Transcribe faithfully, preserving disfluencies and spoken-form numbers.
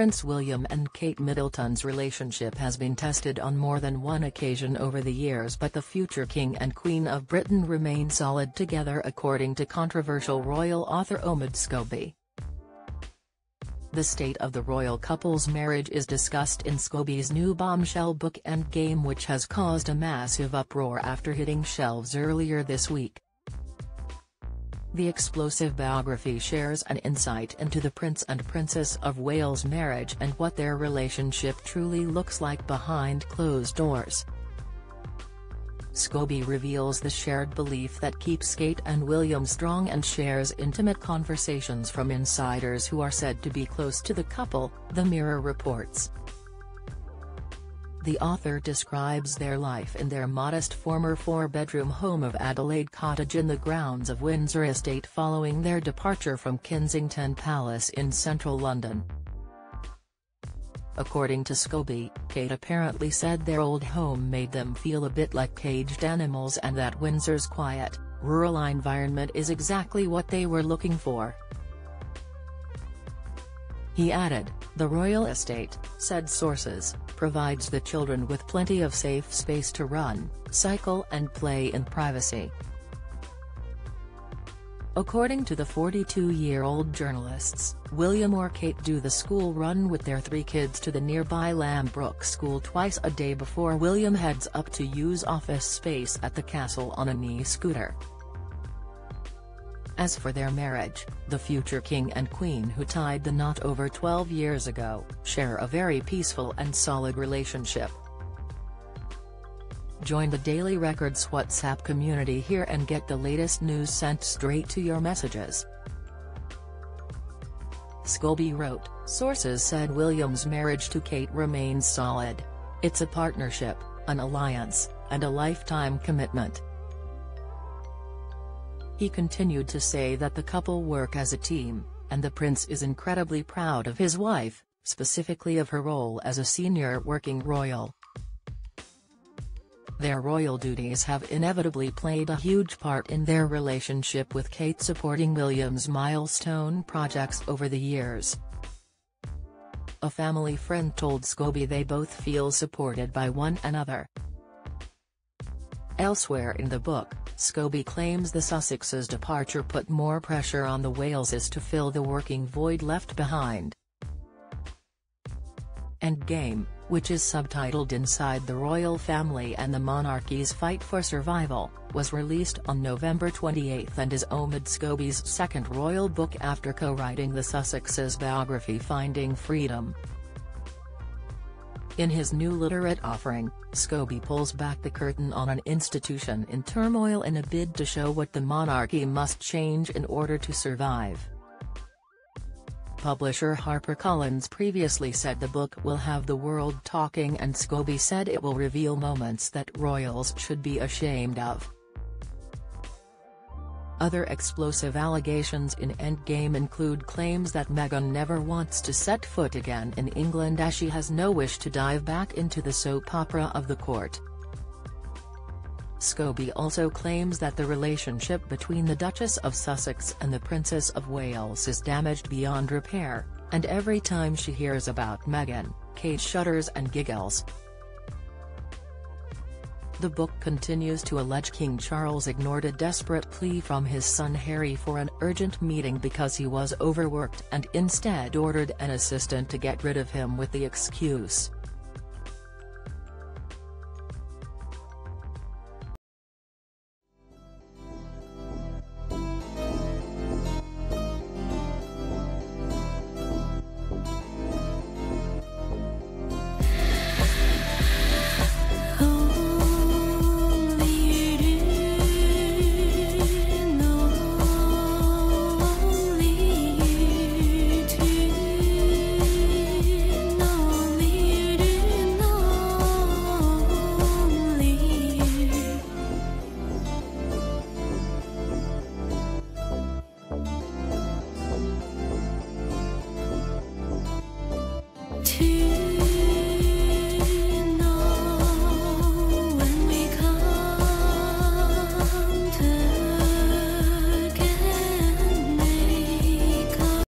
Prince William and Kate Middleton's relationship has been tested on more than one occasion over the years, but the future King and Queen of Britain remain solid together, according to controversial royal author Omid Scobie. The state of the royal couple's marriage is discussed in Scobie's new bombshell book Endgame, which has caused a massive uproar after hitting shelves earlier this week. The explosive biography shares an insight into the Prince and Princess of Wales' marriage and what their relationship truly looks like behind closed doors. Scobie reveals the shared belief that keeps Kate and William strong and shares intimate conversations from insiders who are said to be close to the couple, The Mirror reports. The author describes their life in their modest former four-bedroom home of Adelaide Cottage in the grounds of Windsor Estate following their departure from Kensington Palace in central London. According to Scobie, Kate apparently said their old home made them feel a bit like caged animals and that Windsor's quiet, rural environment is exactly what they were looking for. He added, "The Royal Estate," said sources, "provides the children with plenty of safe space to run, cycle and play in privacy." According to the forty-two-year-old journalists, William or Kate do the school run with their three kids to the nearby Lambrook School twice a day before William heads up to use office space at the castle on an e-scooter. As for their marriage, the future king and queen, who tied the knot over twelve years ago, share a very peaceful and solid relationship. Join the Daily Record's WhatsApp community here and get the latest news sent straight to your messages. Scobie wrote, sources said William's marriage to Kate remains solid. "It's a partnership, an alliance, and a lifetime commitment." He continued to say that the couple work as a team, and the prince is incredibly proud of his wife, specifically of her role as a senior working royal. Their royal duties have inevitably played a huge part in their relationship, with Kate supporting William's milestone projects over the years. A family friend told Scobie they both feel supported by one another. Elsewhere in the book, Scobie claims the Sussexes' departure put more pressure on the Waleses to fill the working void left behind. Endgame, which is subtitled Inside the Royal Family and the Monarchy's Fight for Survival, was released on November twenty-eighth and is Omid Scobie's second royal book after co-writing the Sussexes' biography Finding Freedom. In his new literate offering, Scobie pulls back the curtain on an institution in turmoil in a bid to show what the monarchy must change in order to survive. Publisher HarperCollins previously said the book will have the world talking, and Scobie said it will reveal moments that royals should be ashamed of. Other explosive allegations in Endgame include claims that Meghan never wants to set foot again in England as she has no wish to dive back into the soap opera of the court. Scobie also claims that the relationship between the Duchess of Sussex and the Princess of Wales is damaged beyond repair, and every time she hears about Meghan, Kate shudders and giggles. The book continues to allege King Charles ignored a desperate plea from his son Harry for an urgent meeting because he was overworked and instead ordered an assistant to get rid of him with the excuse,